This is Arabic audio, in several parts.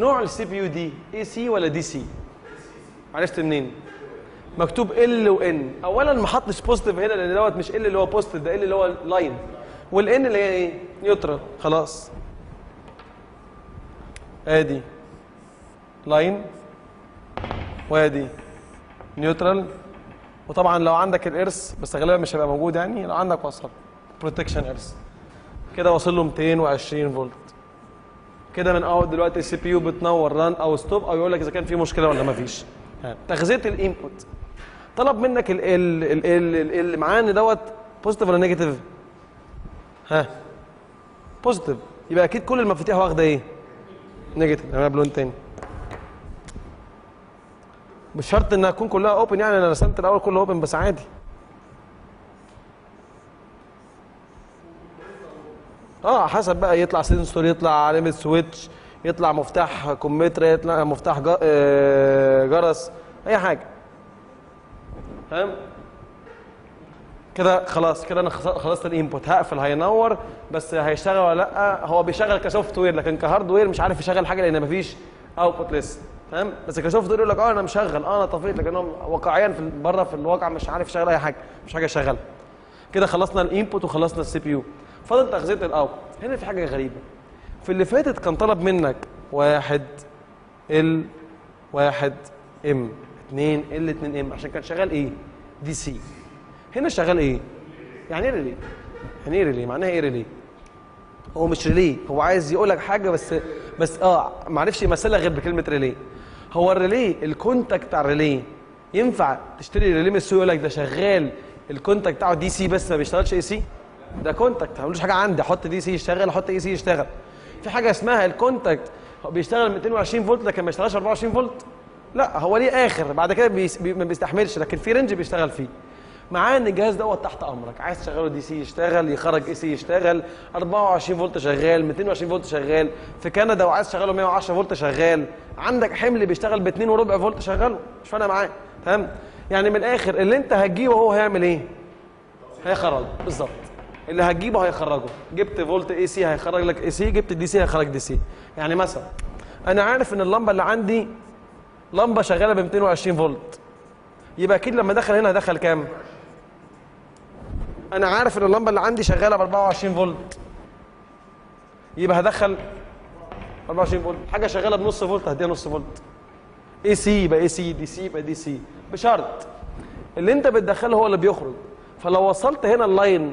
نوع السي بي يو دي اي سي ولا دي سي؟ عرفت منين؟ مكتوب ال وان. اولا ما حطش بوزيتيف هنا لان دوت مش ال اللي هو بوزيتيف، ده ال اللي هو لاين، والان اللي هي ايه؟ نيوترال. خلاص ادي لاين وادي نيوترال. وطبعا لو عندك الارث، بس غالبا مش هيبقى موجود، يعني لو عندك وصل بروتكشن ارث كده واصل له 220 فولت كده من اول دلوقتي. السي بي يو بتنور ران او ستوب او يقول لك اذا كان في مشكله ولا ما فيش. تغذيه الانبوت طلب منك ال ال اللي معاه ان دوت بوزيتيف ولا نيجاتيف؟ ها بوزيتيف، يبقى اكيد كل المفاتيح واخده ايه؟ نيجاتيف. انا بلون تاني، مش شرط انها تكون كلها اوبن، يعني انا رسمت الاول كله اوبن بس عادي. حسب بقى، يطلع سنسور، يطلع علامه سويتش، يطلع مفتاح كمثرى، يطلع مفتاح جرس، اي حاجه. تمام كده خلاص، كده انا خلصت الانبوت. هقفل، هينور بس هيشتغل ولا لا؟ هو بيشتغل كسوفت وير، لكن كهارد وير مش عارف يشغل حاجه لان مفيش اوتبوت لسه. تمام، بس كسوفت وير يقول لك انا مشغل، انا طفيت، لكن هو واقعيا في بره في الواقع مش عارف يشغل اي حاجه، مش حاجه شغاله. كده خلصنا الانبوت وخلصنا السي بي يو، فاضل تغذيه الاوتبوت. هنا في حاجه غريبه، في اللي فاتت كان طلب منك 1 ال 1 ام 2 ال 2 ام عشان كان شغال ايه؟ دي سي. هنا شغال ايه؟ يعني ايه ريلي؟ يعني ايه ريلي؟ معناها ايه ريلي؟ هو مش ريلي، هو عايز يقول لك حاجه بس ما عرفش يمثلها غير بكلمه ريلي. هو الريلي الكونتاكت بتاع الريلي ينفع تشتري ريلي من السوق يقول لك ده شغال الكونتاكت بتاعه دي سي بس ما بيشتغلش اي سي؟ ده كونتاكت، ما عملوش حاجه عندي، احط دي سي يشتغل، احط اي سي يشتغل. في حاجه اسمها الكونتاكت بيشتغل 220 فولت لكن ما بيشتغلش 24 فولت. لا هو ليه اخر بعد كده ما بيستحملش، لكن في رينج بيشتغل فيه. مع ان الجهاز دوت تحت امرك، عايز تشغله دي سي يشتغل، يخرج اي سي يشتغل، 24 فولت شغال، 220 فولت شغال. في كندا وعايز تشغله 110 فولت شغال، عندك حمل بيشتغل ب 2.4 فولت شغله، مش فارقه معاه. تمام، يعني من الاخر اللي انت هتجيبه هو هيعمل ايه؟ هيخرج بالظبط اللي هتجيبه هيخرجه. جبت فولت اي سي هيخرج لك اي سي، جبت دي سي هيخرج دي سي. يعني مثلا انا عارف ان اللمبه اللي عندي لمبه شغاله ب 220 فولت، يبقى اكيد لما دخل هنا هدخل كام؟ انا عارف ان اللمبه اللي عندي شغاله ب 24 فولت، يبقى هدخل 24 فولت. حاجه شغاله بنص فولت هديها نص فولت. اي سي يبقى اي سي، دي سي يبقى دي سي، بشرط اللي انت بتدخله هو اللي بيخرج. فلو وصلت هنا اللاين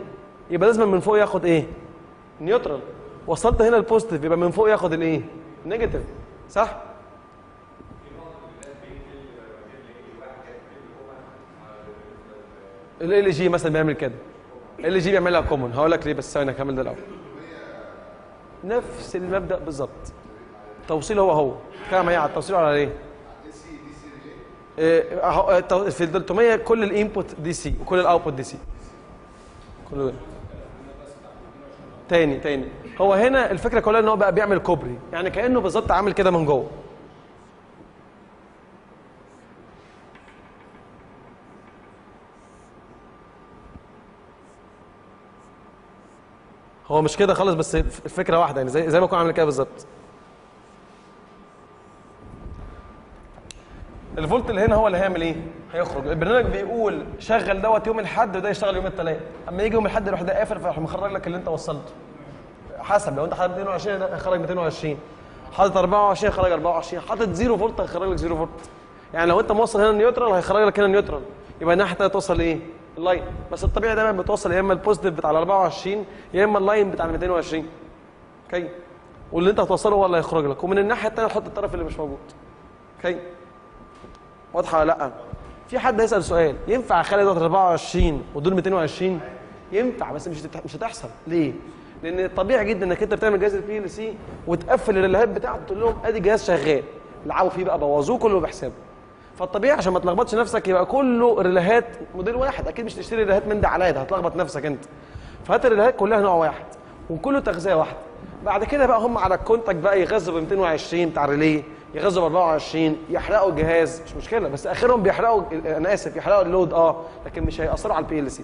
يبقى لازم من فوق ياخد ايه؟ نيوترال. وصلت هنا البوزيتيف يبقى من فوق ياخد الايه؟ نيجاتيف. صح؟ ال جي مثلا بيعمل كده، ال جي بيعملها كومون، هقول لك ليه بس ثانيه هكمل ده الاول. نفس المبدا بالظبط، توصيل هو كلام ايه على التوصيل ولا على ايه؟ في ال 300 كل الانبوت دي سي وكل الاوتبوت دي سي. كله تاني هو هنا الفكره كلها ان هو بقى بيعمل كوبري، يعني كانه بالظبط عامل كده من جوه. هو مش كده خالص بس الفكره واحده، يعني زي ما يكون عامل كده بالظبط. الفولت اللي هنا هو اللي هيعمل ايه؟ هيخرج. البرنامج بيقول شغل دوت يوم الاحد وده يشتغل يوم الثلاث، اما يجي يوم الاحد يروح ده قافل فيروح مخرج لك اللي انت وصلته. حسب، لو انت حاطط 22 هيخرج 22، حاطط 24 هيخرج 24، حاطط 0 فولت هيخرج لك 0 فولت. يعني لو انت موصل هنا نيوترال هيخرج لك هنا نيوترال، يبقى الناحيه الثانيه توصل ايه؟ اللاين. بس الطبيعي دايما بتوصل يا اما البوزيتيف بتاع ال 24 يا اما اللاين بتاع ال 220. اوكي؟ واللي انت هتوصله هو اللي هيخرج لك، ومن الناحيه الثانيه تحط الطرف اللي مش موجود. اوكي؟ واضحه ولا لا؟ في حد هيسال سؤال، ينفع اخلي دوت 24 ودول 220؟ ينفع بس مش هتحصل. ليه؟ لان طبيعي جدا انك انت بتعمل جهاز البي ال سي وتقفل الريلهات بتاعته تقول لهم ادي جهاز شغال، العبوا فيه بقى، بوظوه كله بحسابه. فالطبيعي عشان ما تلخبطش نفسك يبقى كله ريلهات موديل واحد، اكيد مش تشتري ريلهات من ده على ده، هتلخبط نفسك انت. فهات الريلهات كلها نوع واحد وكله تغذيه واحده. بعد كده بقى هم على الكونتاكت بقى يغذوا ب 220 بتاع الريليه، يغزوا ب 24، يحرقوا الجهاز مش مشكله، بس اخرهم بيحرقوا، انا اسف، يحرقوا اللود لكن مش هيأثروا على البي ال سي.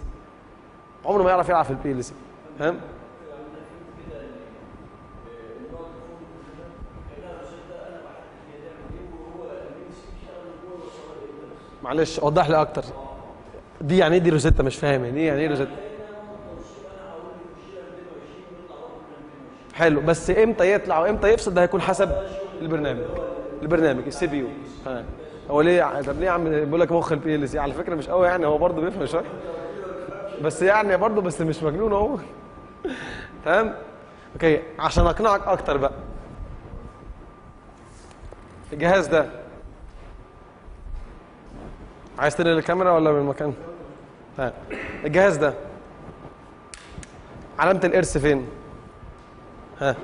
عمره ما يعرف يلعب في البي ال سي. فاهم؟ معلش اوضح لي اكتر. دي يعني ايه دي روزيتا؟ مش فاهم دي يعني ايه روزيتا. حلو، بس امتى يطلع وامتى يفصل ده هيكون حسب البرنامج السي بي يو. ها هو ليه؟ طب ليه يا عم بيقول لك مخ البي ال سي؟ على فكره مش قوي يعني، هو برضه بيفهم شويه بس يعني برضه، بس مش مجنون اهو. تمام اوكي، عشان اقنعك اكتر بقى، الجهاز ده عايز تنقل الكاميرا ولا من المكان؟ تمام. الجهاز ده علامة الإرث فين؟ ها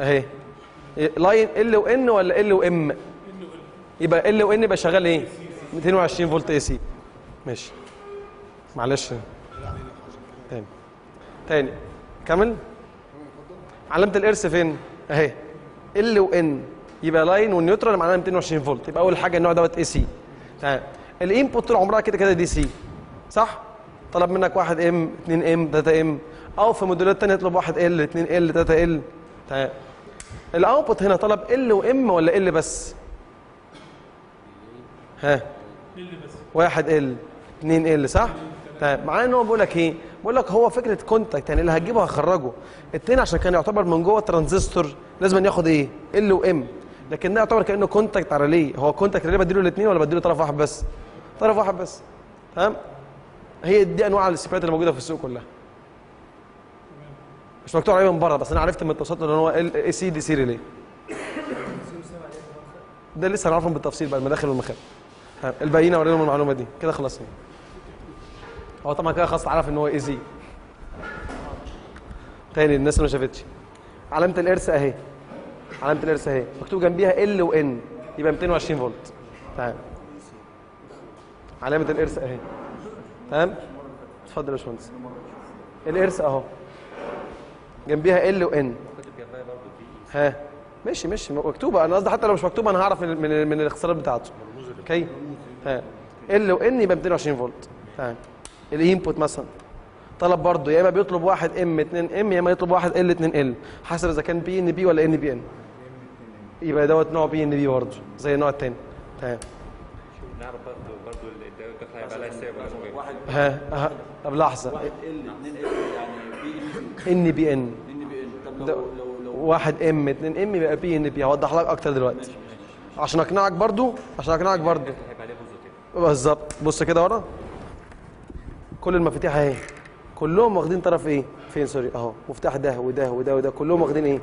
أهي لاين ال وان ولا ال وام؟ يبقى ال وان يبقى شغال إيه؟ 220 فولت اي سي. ماشي معلش تاني كمل. علامة الإرث فين؟ أهي ال وان، يبقى لاين والنيوترال معناها 220 فولت، يبقى أول حاجة النوع دوت اي سي. تمام. الانبوت طول عمرها كده كده دي سي صح؟ طلب منك 1 ام 2 ام 3 ام، او في موديلات ثانيه يطلب 1 ال 2 ال 3 ال. تمام. الاوتبوت هنا طلب ال وام ولا ال بس؟ ها؟ ال بس. 1 ال 2 ال صح؟ تمام. مع ان هو بيقول لك ايه؟ بيقول لك هو فكره كونتاكت يعني اللي هتجيبه هخرجه. الثاني عشان كان يعتبر من جوه الترانزستور لازم ياخد ايه؟ ال وام. لكن ده يعتبر كانه كونتاكت على ليه؟ هو كونتاكت ليه بديله الاثنين ولا بديله طرف واحد بس؟ طرف واحد بس. تمام؟ هي دي انواع السيبات اللي موجوده في السوق كلها. مش مكتوب عليه من بره، بس انا عرفت من التوصيلات ان هو اي سي دي سي ريلي. ده لسه هنعرفهم بالتفصيل بقى، المداخل والمخارج. الباقيين اوريهم المعلومه دي كده خلصنا. هو طبعا كده خلاص اتعرف ان هو اي سي. تاني الناس اللي ما شافتش. علامه الارث اهي. علامه الارث اهي مكتوب جنبيها ال وان، يبقى 220 فولت. تمام. علامه الارث اهي. تمام؟ اتفضل يا باشمهندس. الارث اهو. جنبيها ال وان. ها ماشي مكتوبه، انا قصدي حتى لو مش مكتوبه انا هعرف من الاختصارات بتاعته. اوكي؟ ها ال وان يبقى 220 فولت. تمام. الانبوت مثلا طلب برضه يا اما بيطلب 1 ام 2 ام، يا اما يطلب 1 ال 2 ال، حسب اذا كان بي ان بي ولا ان بي ان. يبقى دوت نوع بي ان بي برضه زي النوع الثاني. تمام. نعرف برضه ها طب لحظه، واحد ال 2 ال يعني ان بي ان. طب لو 1 ام 2 ام يبقى بي ان بي. هوضح لك اكتر دلوقتي عشان اقنعك برضه بالظبط. بص كده ورا، كل المفاتيح اهي كلهم واخدين طرف ايه؟ فين سوري اهو، مفتاح ده وده وده وده كلهم واخدين ايه؟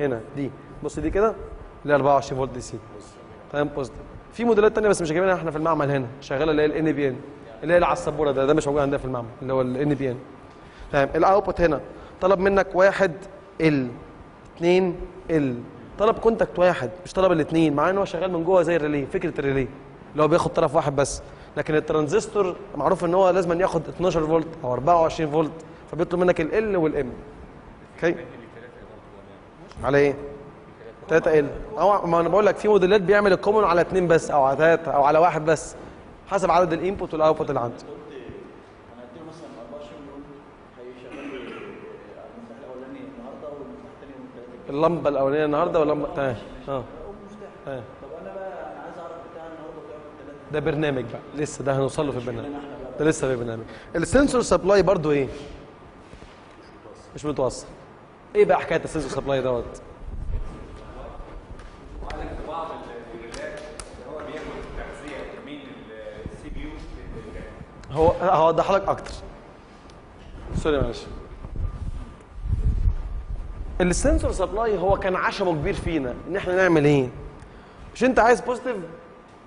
هنا دي بص دي كده ل 24 فولت دي سي. تمام بوزيتيف. في موديلات ثانيه بس مش جايبينها احنا في المعمل هنا، شغاله اللي هي الان بي ان، اللي هي على السبوره ده مش موجود عندنا في المعمل اللي هو الان بي ان. تمام. الاوتبوت هنا طلب منك 1 ال 2 ال، طلب كونتاكت واحد مش طلب الاثنين، مع ان هو شغال من جوه زي الريلي. فكره الريلي اللي هو بياخد طرف واحد بس، لكن الترانزستور معروف ان هو لازم ياخد 12 فولت او 24 فولت، فبيطلب منك ال والام. اوكي على ايه؟ 3 ال. او ما انا بقول لك في موديلات بيعمل الكومن على 2 بس او على 3 او على 1 بس، حسب عدد الانبوت والاوتبوت اللي عندي. انا قلت له مثلا 24 يوم هيشغل لي المفتاح الاولاني النهارده والمفتاح الثاني والثالث، اللمبه الاولانيه النهارده واللمبه. تمام. اه ده برنامج بقى، لسه ده هنوصل له في البرنامج، ده لسه في البرنامج. السنسور سبلاي برضو ايه؟ مش متوصل. ايه بقى حكايه السنسور سبلاي دوت؟ وقال لك في بعض الموديلات هو بياخد تغذيه من السي بي يو. هو هوضح لك اكتر. سوري معلش. السنسور سبلاي هو كان عشمه كبير فينا ان احنا نعمل ايه؟ مش انت عايز بوزيتيف؟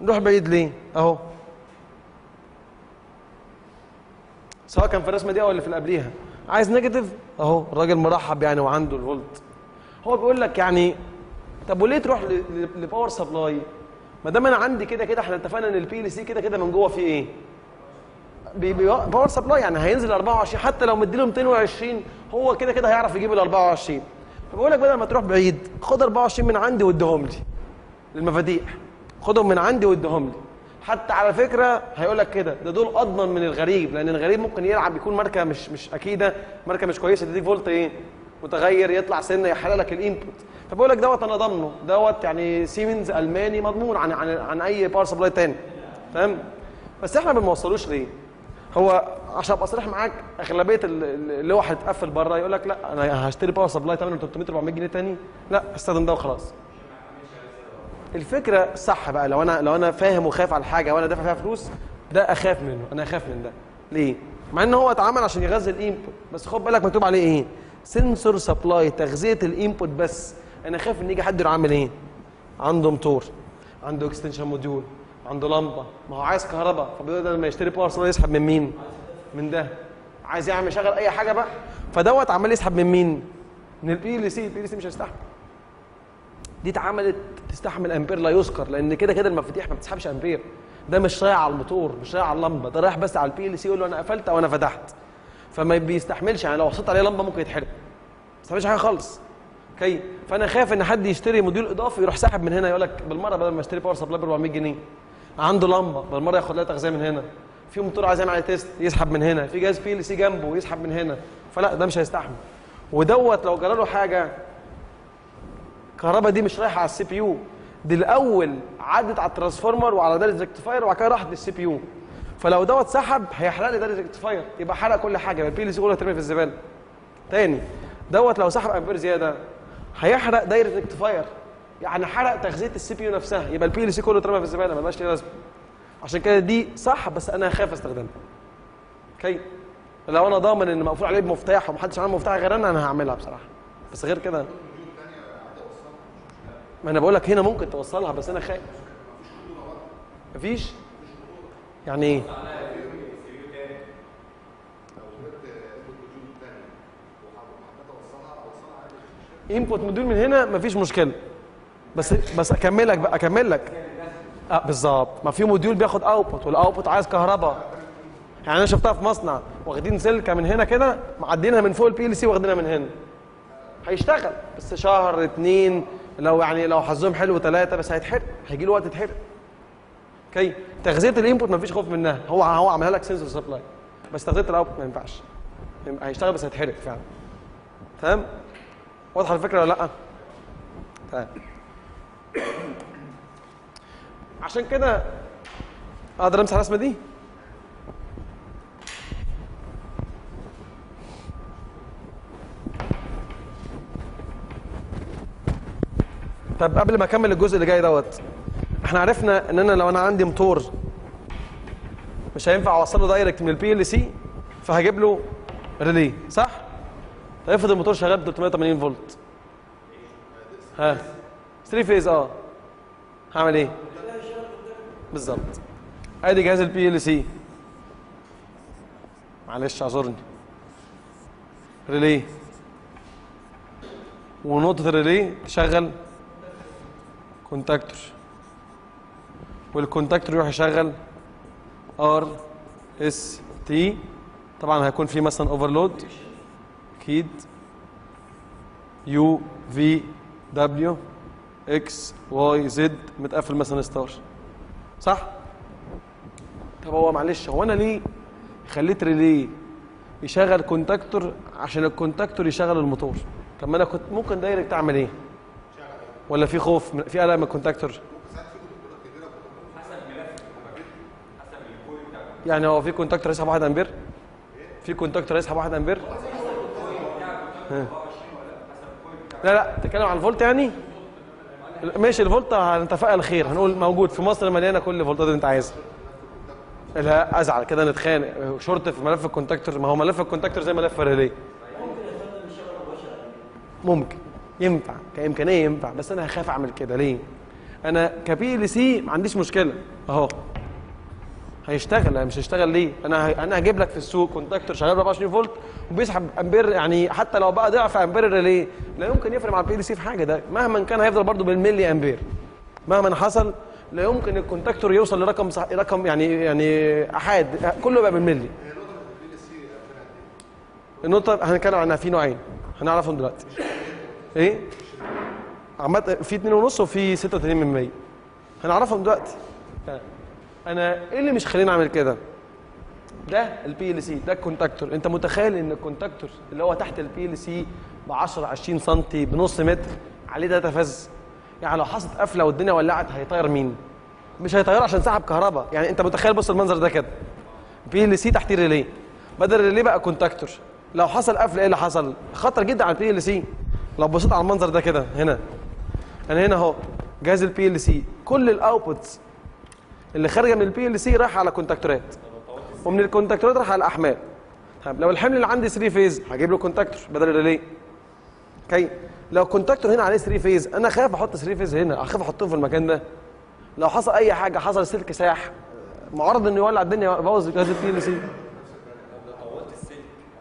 نروح بعيد ليه؟ اهو سواء كان في الرسمه دي او اللي في اللي قبليها، عايز نيجاتيف اهو الراجل مرحب يعني وعنده الفولت. هو بيقول لك يعني طب وليه تروح لباور سبلاي؟ ما دام انا عندي كده كده احنا اتفقنا ان البي ال سي كده كده من جوه فيه ايه؟ باور سبلاي يعني هينزل 24، حتى لو مديله 220 هو كده كده هيعرف يجيب ال 24. فبقول لك بدل ما تروح بعيد خد 24 من عندي واديهم لي للمفاتيح، خدهم من عندي واديهم لي. حتى على فكره هيقول لك كده ده دول اضمن من الغريب، لان الغريب ممكن يلعب يكون ماركه مش اكيده، ماركه مش كويسه، تديك فولت ايه؟ متغير يطلع سنه يحرق لك الانبوت. فبقول لك دوت انا ضامنه، دوت يعني سيمنز الماني مضمون عن اي باور سبلاي ثاني. تمام؟ بس احنا ما بنوصلوش ليه؟ هو عشان ابقى صريح معاك اغلبيه اللي هو هيتقفل بره يقول لك لا انا هشتري باور سبلاي 8300 400 جنيه ثاني، لا استخدم ده وخلاص. الفكره صح بقى، لو انا فاهم وخايف على حاجه وانا دافع فيها فلوس، ده اخاف منه، انا اخاف من ده. ليه؟ مع ان هو اتعمل عشان يغذي الانبوت، بس خد بالك مكتوب عليه ايه؟ سنسور سبلاي، تغذيه الانبوت بس. انا خايف ان يجي حد يروح عامل ايه؟ عنده موتور، عنده اكستنشن موديول، عنده لمبه، ما هو عايز كهرباء، فبدل ما يشتري باور سبلاي يسحب من مين؟ من ده. عايز يعمل يشغل اي حاجه بقى، فدوت عمال يسحب من مين؟ من البي ال سي، البي ال سي مش هيستحمل. دي اتعملت تستحمل امبير لا يذكر، لان كده كده المفاتيح ما بتسحبش امبير. ده مش رايح على الموتور، مش رايح على اللمبه، ده رايح بس على البي ال سي يقول له انا قفلت او انا فتحت. فما بيستحملش، يعني لو وصلت عليه لمبه ممكن يتحرق. ما بيستحملش حاجه خالص. اوكي، فانا خايف ان حد يشتري موديول اضافي يروح ساحب من هنا، يقول لك بالمره بدل ما اشتري باور سبلاي ب 400 جنيه. عنده لمبه بالمره ياخد لها تغذيه من هنا. في موتور عايز يعمل عليه تيست يسحب من هنا، في جهاز بي ال سي جنبه يسحب من هنا، فلا ده مش هيستحمل. ودوت لو جرى له حاجه، الكهرباء دي مش رايحه على السي بي يو، دي الاول عدت على الترانسفورمر وعلى دايركت ريكتفاير وبعد كده راحت للسي بي يو. فلو دوت سحب هيحرق لي دايركت ريكتفاير، يبقى حرق كل حاجه، يبقى البي ال سي كله هيترمي في الزباله. تاني دوت لو سحب امبير زياده هيحرق دايركت ريكتفاير، يعني حرق تغذيه السي بي يو نفسها، يبقى البي ال سي كله اترمى في الزباله، ملهاش اي لازمه. عشان كده دي صح، بس انا خايف استخدمها. اوكي، لو انا ضامن ان مقفول عليه بمفتاح ومحدش عامل مفتاح غير انا هعملها بصراحه، بس غير كده ما انا بقول لك هنا ممكن توصلها، بس انا خايف. مفيش؟ يعني ايه؟ انبوت موديول من هنا مفيش مشكله، بس اكمل لك بالظبط. ما في موديول بياخد اوتبوت، والاوتبوت عايز كهرباء. يعني انا شفتها في مصنع واخدين سلكه من هنا كده، معدينها من فوق البي ال سي واخدينها من هنا، هيشتغل بس شهر اتنين، لو حظهم حلو تلاته، بس هيتحرق، هيجي له وقت يتحرق. اوكي، تغذيه الانبوت مفيش خوف منها، هو عملها لك سنسور سبلاي، بس تغذيه الاوتبوت ما ينفعش، هيشتغل بس هيتحرق فعلا. تمام؟ واضحه الفكره ولا لا؟ تمام. عشان كده اقدر امسح الرسمه دي؟ طب قبل ما اكمل الجزء اللي جاي دوت، احنا عرفنا ان انا لو انا عندي موتور مش هينفع اوصله دايركت من البي ال سي، فهجيب له ريلي، صح؟ طب افرض الموتور شغال ب 380 فولت، ها 3 فيز، هعمل ايه؟ بالظبط. ادي جهاز البي ال سي، معلش اعذرني، ريلي، ونقطه الريلي تشغل كونتاكتور، والكونتاكتور يروح يشغل ار اس تي، طبعا هيكون في مثلا اوفرلود، اكيد يو في دبليو اكس واي زد، متقفل مثلا ستار، صح؟ طب هو معلش، هو انا ليه خليت ريليه يشغل كونتاكتور؟ عشان الكونتاكتور يشغل الموتور. طب ما انا كنت ممكن دايركت اعمل ايه؟ ولا في خوف، في قلق من الكونتاكتور؟ يعني هو في كونتاكتور هيسحب 1 امبير؟ في كونتاكتور هيسحب 1 امبير؟ لا تتكلم عن الفولت يعني؟ ماشي، الفولت هنتفائل خير، هنقول موجود في مصر مليانه كل الفولتات اللي انت عايزها. لا ازعل كده، نتخانق شرط في ملف الكونتاكتور، ما هو ملف الكونتاكتور زي ملف الريلي. ممكن ينفع كامكانيه، ينفع، بس انا هخاف اعمل كده ليه؟ انا كبي ال سي ما عنديش مشكله، اهو هيشتغل، مش هيشتغل ليه؟ انا هجيب لك في السوق كونتاكتور شغال ب 24 فولت وبيسحب امبير، يعني حتى لو بقى ضعف امبير الريلي لا يمكن يفرق مع البي ال سي في حاجه، ده مهما كان هيفضل برضه بالملي امبير، مهما حصل لا يمكن الكونتاكتور يوصل لرقم رقم يعني احاد، كله بقى بالملي. النقطه هنتكلم عنها، في نوعين هنعرفهم دلوقتي. ايه؟ عامه في 2.5 وفي 36%، هنعرفهم دلوقتي. انا ايه اللي مش خليني اعمل كده؟ ده البي ال سي، ده الكونتاكتور، انت متخيل ان الكونتاكتور اللي هو تحت البي ال سي ب 10 20 سم بنص متر عليه داتا فاز، يعني لو حصلت قفله والدنيا ولعت هيطير مين؟ مش هيطيره عشان سحب كهرباء. يعني انت متخيل بص المنظر ده كده، بي ال سي تحت الريليه، بدل الريليه بقى كونتاكتور. لو حصل قفل ايه اللي حصل؟ خطر جدا على البي ال سي. لو بصيت على المنظر ده كده هنا، انا هنا اهو جهاز البي ال سي، كل الاوتبوتس اللي خارجه من البي ال سي رايحه على كونتاكتورات، ومن الكونتاكتورات رايحه على احمال. لو الحمل اللي عندي 3 فيز هجيب له كونتاكتور بدل الريليه. اوكي، لو الكونتاكتور هنا عليه 3 فيز، انا خايف احط 3 فيز هنا، اخاف احطهم في المكان ده. لو حصل اي حاجه، حصل سلك ساح معرض انه يولع الدنيا، بوظ جهاز البي ال سي. لو طولت السلك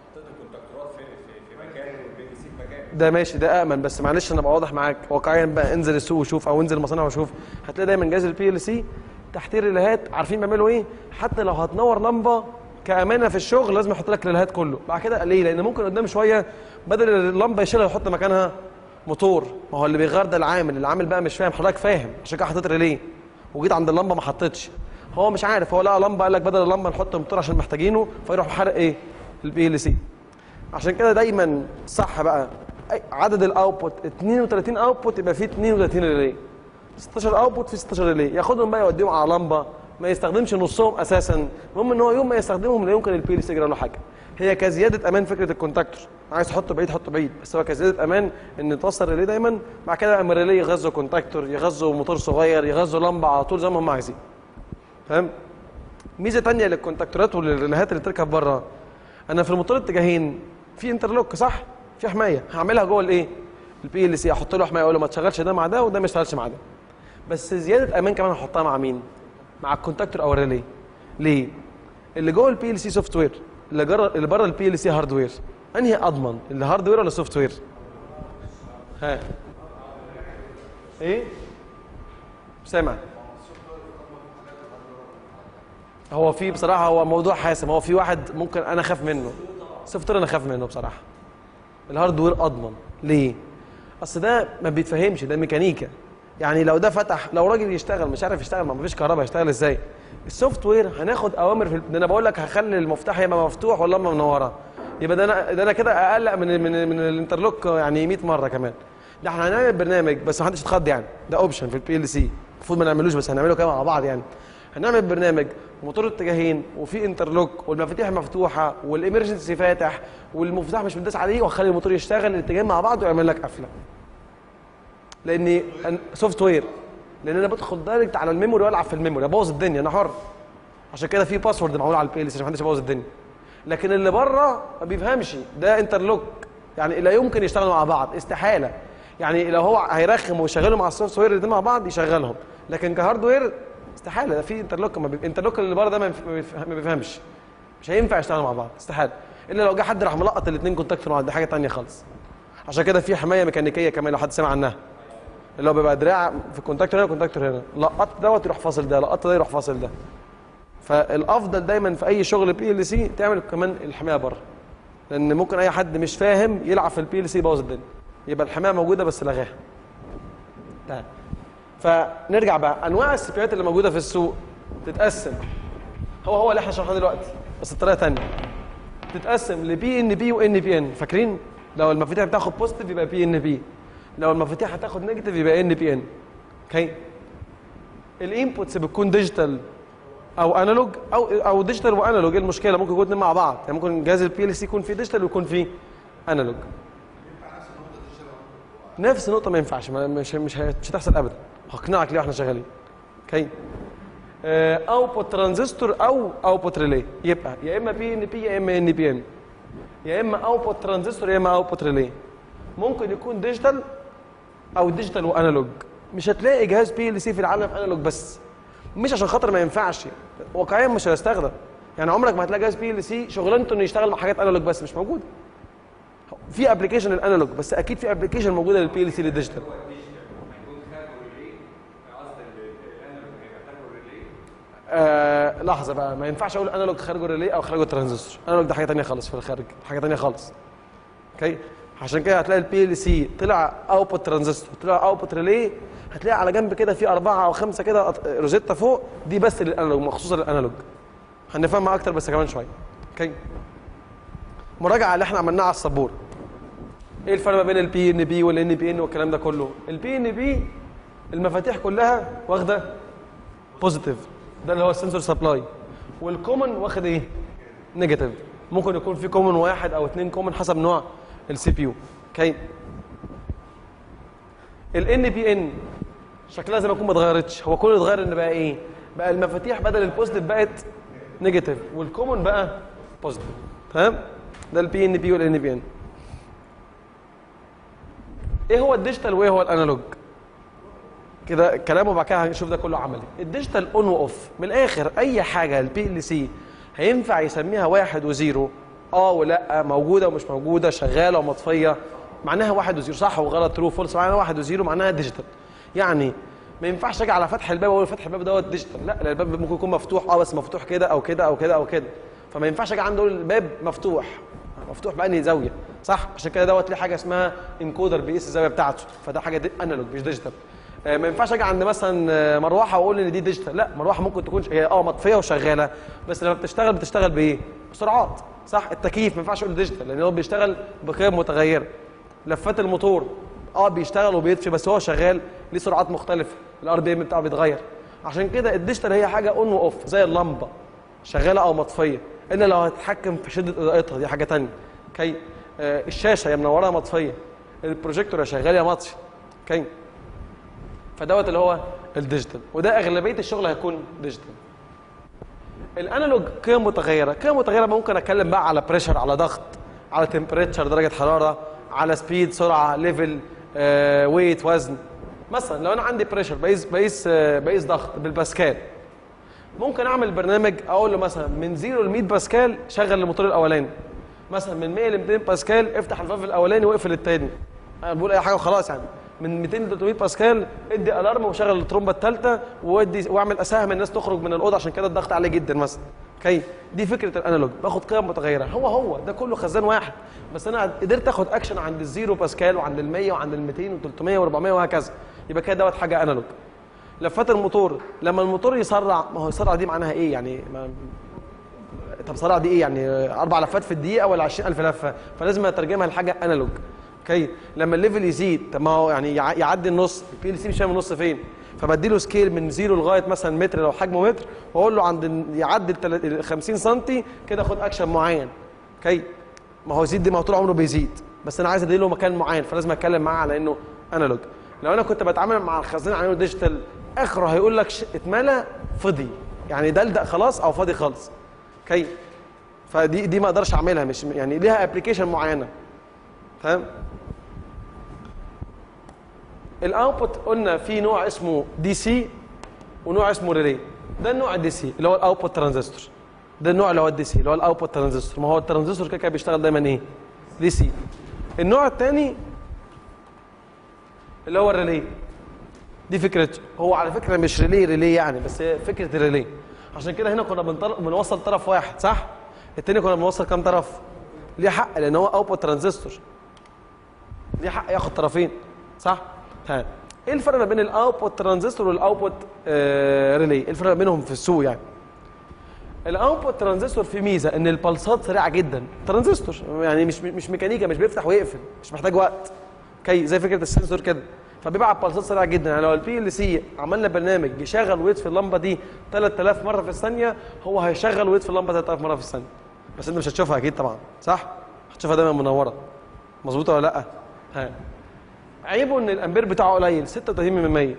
وحطيت الكونتاكتورات في مكان البي ال سي في مكان ده ماشي، ده امن. بس معلش انا ابقى واضح معاك واقعيا بقى، انزل السوق وشوف، او انزل المصانع وشوف، هتلاقي دايما جهاز البي ال سي تحتيه ريلهات، عارفين بيعملوا ايه. حتى لو هتنور لمبه كامانه في الشغل لازم يحط لك ريلهات كله. بعد كده ليه؟ لان ممكن قدام شويه بدل اللمبه يشيلها ويحط مكانها موتور. ما هو اللي بيغير ده العامل، العامل بقى مش فاهم. حضرتك فاهم، عشان كده حطيت ريليه وجيت عند اللمبه ما حطيتش. هو مش عارف، هو لقى لمبه قال لك بدل اللمبه نحط موتور عشان محتاجينه، فيروح حرق ايه؟ البي ال سي. عشان كده دايما صح بقى عدد الاوتبوت 32 اوتبوت، يبقى فيه 32 ريليه، 16 اوتبوت في 16 ريليه. ياخدهم بقى يوديهم على لمبه ما يستخدمش نصهم اساسا. المهم ان هو يوم ما يستخدمهم لا يمكن البي ال سي يجرى له حاجه. هي كزياده امان فكره الكونتاكتور، عايز تحطه بعيد حطه بعيد، بس هو كزياده امان ان توصل ريليه دايما. بعد كده يعمل ريليه يغذوا كونتاكتور، يغذوا موتور صغير، يغذوا لمبه على طول زي ما هم عايزين. فاهم؟ ميزه ثانيه للكونتاكتورات والريليهات اللي بتركب بره، انا في الموتور الاتجاهين في انترلوك صح؟ في حمايه هعملها جوه الايه؟ البي ال سي. احط له حمايه اقول له ما تشغلش ده مع ده وده ما يشتغلش مع ده. بس زياده امان كمان هحطها مع مين؟ مع الكونتاكتور او الريليه. ليه؟ اللي جوه البي ال سي سوفت وير، اللي بره البي ال سي هارد وير. انهي اضمن، اللي هارد وير ولا سوفت وير؟ ها ايه؟ سامع؟ هو في بصراحه هو موضوع حاسم. هو في واحد ممكن انا اخاف منه، سوفت وير انا اخاف منه بصراحه. الهارد وير اضمن. ليه؟ اصل ده ما بيتفهمش، ده ميكانيكا. يعني لو ده فتح، لو راجل يشتغل مش عارف يشتغل، ما فيش كهرباء هيشتغل ازاي؟ السوفت وير هناخد اوامر في ده، انا بقول لك هخلي المفتاح يا اما مفتوح ولا اما منوره، يبقى ده انا كده اقلق من الانترلوك يعني 100 مره كمان. ده احنا هنعمل برنامج، بس ما حدش يتخض يعني، ده اوبشن في البي ال سي المفروض ما نعملوش، بس هنعمله كده مع بعض يعني. هنعمل برنامج موتور اتجاهين وفي انترلوك والمفاتيح مفتوحه والامرجنسي فاتح والمفتاح مش متداس عليه، واخلي الموتور يشتغل الاتجاهين مع بعض ويعمل لك قفله. لان سوفت وير، لان انا بدخل دايركت على الميموري والعب في الميموري، ابوظ الدنيا، انا حر. عشان كده في باسورد معمول على البي ال سي عشان محدش يبوظ الدنيا. لكن اللي بره ما بيفهمش، ده انترلوك يعني لا يمكن يشتغلوا مع بعض، استحاله. يعني لو هو هيرخم ويشغلهم مع السوفت وير الاثنين مع بعض يشغلهم، لكن كهارد وير استحاله، ده في انترلوك. الانترلوك اللي بره ده ما بيفهمش، مش هينفع يشتغلوا مع بعض استحاله، الا لو جه حد راح ملقط الاثنين كونتاكتور مع بعض، دي حاجه ثانيه خالص. عشان كده في حمايه ميكانيكيه كمان لو حد سمع عنها، اللي هو بيبقى دراع في كونتاكتور هنا وكونتاكتور هنا، لقطت دوت يروح فاصل ده، لقطت ده يروح فاصل ده. فالافضل دايما في اي شغل بي ال سي تعمل كمان الحمايه بره، لان ممكن اي حد مش فاهم يلعب في البي ال سي يبوظ الدنيا، يبقى الحمايه موجوده بس لغاها. تمام. فنرجع بقى انواع السيبيات اللي موجوده في السوق تتقسم، هو اللي احنا شرحناه دلوقتي بس بطريقه ثانيه. تتقسم لبي ان بي وان بي ان، فاكرين؟ لو المفاتيح بتاخد بوزيتيف يبقى بي ان بي، لو المفاتيح هتاخد نيجاتيف يبقى ان بي ان. اوكي، الانبوتس بتكون ديجيتال او انالوج او ديجيتال وانالوج. المشكله ممكن يكون الاثنين مع بعض، يعني ممكن جهاز البي ال سي يكون فيه ديجيتال ويكون فيه انالوج. نفس النقطه ما ينفعش، مش هتحصل ابدا. هقنعك ليه واحنا شغالين. اوكي، اوتبوت ترانزستور او اوتبوت ريلي، يبقى يا اما بي ان بي يا اما ان بي ان، يا اما اوتبوت ترانزستور يا اما اوتبوت ريلي. ممكن يكون ديجيتال او ديجيتال وانالوج. مش هتلاقي جهاز بي ال سي في العالم انالوج بس، مش عشان خاطر ما ينفعش، واقعيا مش هيستخدم. يعني عمرك ما هتلاقي جهاز بي ال سي شغلانته انه يشتغل مع حاجات انالوج بس، مش موجوده. في ابلكيشن للانالوج بس، اكيد في ابلكيشن موجوده للبي ال سي للديجيتال. لحظه بقى، ما ينفعش اقول انالوج خارجه الريلي او خارجه الترانزستور، انالوج ده حاجه ثانيه خالص في الخارج، حاجه ثانيه خالص. اوكي، عشان كده هتلاقي البي ال سي طلع اوتبوت ترانزستور، طلع اوتبوت ريلي، هتلاقي على جنب كده في 4 أو 5 كده روزيتا فوق، دي بس للانالوج، مخصوصه للانالوج. هنفهمها اكتر بس كمان شويه. اوكي، مراجعه اللي احنا عملناها على السبوره. ايه الفرق ما بين البي ان بي والان بي ان والكلام ده كله؟ البي ان بي المفاتيح كلها واخده بوزيتيف، ده اللي هو السنسور سبلاي، والكومن واخد ايه؟ نيجاتيف. ممكن يكون في كومن واحد او اثنين كومن حسب نوع السي بي يو. اوكي، الان بي ان شكلها زي ما يكون ما اتغيرتش، هو كل اللي اتغير ان بقى ايه؟ بقى المفاتيح بدل البوزيتيف بقت نيجاتيف، والكومن بقى بوزيتيف. تمام، ده البي ان بي والان بي ان. ايه هو الديجيتال وايه هو الانالوج؟ كده كلامه، وبعد كده هنشوف ده كله عملي. الديجيتال اون واوف، من الاخر اي حاجه البي ال سي هينفع يسميها واحد وزيرو، اه ولا، موجوده ومش موجوده، شغاله ومطفيه، معناها واحد وزيرو، صح وغلط، ترو فولس، معناها واحد وزيرو، معناها ديجيتال. يعني ما ينفعش اجي على فتح الباب واقول فتح الباب دوت ديجيتال، لا، الباب ممكن يكون مفتوح، اه بس مفتوح كده او كده او كده او كده، فما ينفعش اجي عند اقول الباب مفتوح، مفتوح بأنهي زاويه، صح؟ عشان كده دوت ليه حاجه اسمها انكودر بيقيس الزاويه بتاعته، فده حاجه انالوج مش ديجيتال. ما ينفعش اجي عند مثلا مروحه واقول ان دي ديجيتال، لا، مروحه ممكن تكون هي مطفيه وشغاله، بس لما بتشتغل بايه؟ بسرعات، صح؟ التكييف ما ينفعش اقول ديجيتال لان هو بيشتغل بقيم متغيره. لفات الموتور بيشتغل وبيطفي، بس هو شغال ليه سرعات مختلفه، الار بي ام بتاعه بيتغير. عشان كده الديجيتال هي حاجه اون واوف، زي اللمبه شغاله او مطفيه، الا لو هتتحكم في شده اضاءتها، دي حاجه ثانيه. اوكي، الشاشه يا منوره يا مطفيه، البروجيكتور يا شغال يا مطفي. اوكي، فدوت اللي هو الديجيتال، وده اغلبيه الشغل هيكون ديجيتال. الانالوج قيم متغيره، ممكن اتكلم بقى على بريشر، على ضغط، على تمبريتشر درجه حراره، على سبيد سرعه، ليفل، ويت وزن. مثلا لو انا عندي بريشر بقيس ضغط بالباسكال، ممكن اعمل برنامج اقول له مثلا من 0 ل 100 باسكال شغل الموتور الاولاني، مثلا من 100 ل 200 باسكال افتح الفالف الاولاني واقفل الثاني، انا بقول اي حاجه وخلاص يعني. من 200 ل 300 باسكال ادي الارم وشغل الترومبه الثالثه، واعمل اساهم الناس تخرج من الاوضه عشان كده الضغط عالي جدا مثلا. اوكي، دي فكره الانالوج، باخد قيم متغيره، هو ده كله خزان واحد، بس انا قدرت اخد اكشن عند الزيرو باسكال وعند ال 100 وعند ال 200 و 300 و400 وهكذا، يبقى كده دوت حاجه انالوج. لفات الموتور، لما الموتور يسرع، ما هو يسرع دي معناها ايه يعني؟ طب سرع دي ايه يعني؟ 4 لفات في الدقيقه ولا 20000 لفه؟ فلازم اترجمها لحاجه انالوج. اوكي، لما الليفل يزيد، طب ما هو يعني يعدي النص، البي ال سي مش فاهم النص فين، فبديله سكيل من 0 لغايه مثلا متر لو حجمه متر، واقول له عند يعدي ال 50 سم كده خد اكشن معين. اوكي، ما هو يزيد دي، ما هو طول عمره بيزيد، بس انا عايز اديله مكان معين، فلازم اتكلم معاه على انه انالوج. لو انا كنت بتعامل مع الخزان على انه ديجيتال، اخره هيقول لك اتملى فضي، يعني دلدق خلاص او فاضي خالص. اوكي، فدي ما اقدرش اعملها، مش يعني ليها ابلكيشن معينه. تمام، الاوتبوت قلنا في نوع اسمه دي سي ونوع اسمه ريلي. ده النوع الدي سي اللي هو الاوتبوت ترانزستور، ده النوع اللي هو الدي سي اللي هو الاوتبوت ترانزستور، ما هو الترانزستور كده بيشتغل دايما ايه؟ دي سي. النوع الثاني اللي هو الريلي، دي فكرته، هو على فكره مش ريلي يعني، بس هي فكره الريلي. عشان كده هنا كنا بنوصل طرف واحد، صح؟ التاني كنا بنوصل كام طرف؟ ليه حق، لان هو اوتبوت ترانزستور، ليه حق ياخد طرفين، صح؟ ها، ايه الفرق ما بين الاوتبوت ترانزستور والاوتبوت ريلي؟ ايه الفرق بينهم في السوق يعني؟ الاوتبوت ترانزستور فيه ميزه ان البلصات سريعه جدا، ترانزستور يعني مش ميكانيكا، مش بيفتح ويقفل، مش محتاج وقت. اوكي، زي فكره السنسور كده، فبيبعت بلصات سريعه جدا. يعني لو البي ال سي عملنا برنامج يشغل ويطفي اللمبه دي 3000 مره في الثانيه، هو هيشغل ويطفي اللمبه 3000 مره في الثانيه، بس انت مش هتشوفها اكيد طبعا، صح؟ هتشوفها دايما منوره، مظبوطه ولا لا؟ ها، عيبه ان الامبير بتاعه قليل 36%،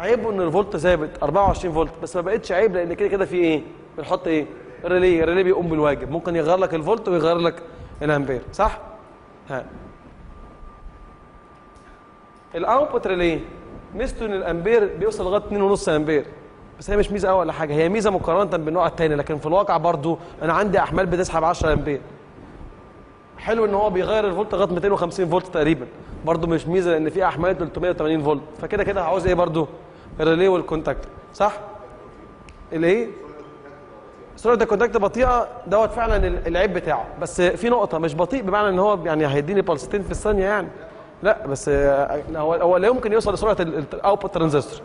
عيبه ان الفولت ثابت 24 فولت، بس ما بقتش عيب لان كده كده في ايه؟ بنحط ايه؟ الريلي، الريلي بيقوم بالواجب، ممكن يغير لك الفولت ويغير لك الامبير، صح؟ ها، الاوتبوت ريلي ميزته ان الامبير بيوصل لغايه 2.5 امبير، بس هي مش ميزه قوي ولا حاجه، هي ميزه مقارنه بالنوع الثاني، لكن في الواقع برضو انا عندي احمال بتسحب 10 امبير. حلو ان هو بيغير الفولت لغايه 250 فولت تقريبا، برضو مش ميزه لان في احمال 380 فولت، فكده كده هعوز ايه برضو؟ الريلي والكونتاكتور، صح؟ الايه؟ سرعه الكونتاكت بطيئه، دوت فعلا العيب بتاعه، بس في نقطه، مش بطيء بمعنى ان هو يعني هيديني بلصتين في الثانيه يعني، لا، بس هو لا يمكن يوصل لسرعه الاوتبوت ترانزستور،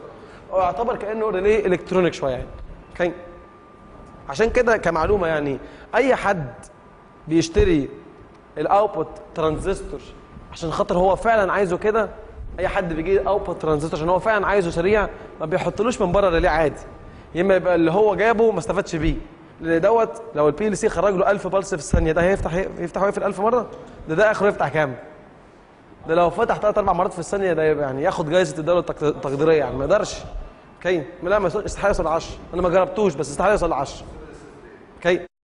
هو يعتبر كانه ريلي الكترونيك شويه يعني. اوكي، عشان كده كمعلومه يعني، اي حد بيشتري الاوتبوت ترانزستور عشان خاطر هو فعلا عايزه كده، اي حد بيجيب اوتبوت ترانزستور عشان هو فعلا عايزه سريع، ما بيحطلوش من بره ريلي عادي، يا اما يبقى اللي هو جابه ما استفادش بيه. لان دوت لو البي ال سي خرج له 1000 بلس في الثانيه، ده هيفتح ويقفل 1000 مره. ده اخره يفتح كام؟ ده لو فتح 3-4 مرات في الثانيه ده يعني ياخد جائزه الدوله التقديريه، يعني ما يقدرش. اوكي؟ لا، ما يستحيل يوصل ل 10. انا ما جربتوش بس يستحيل يوصل ل 10. اوكي؟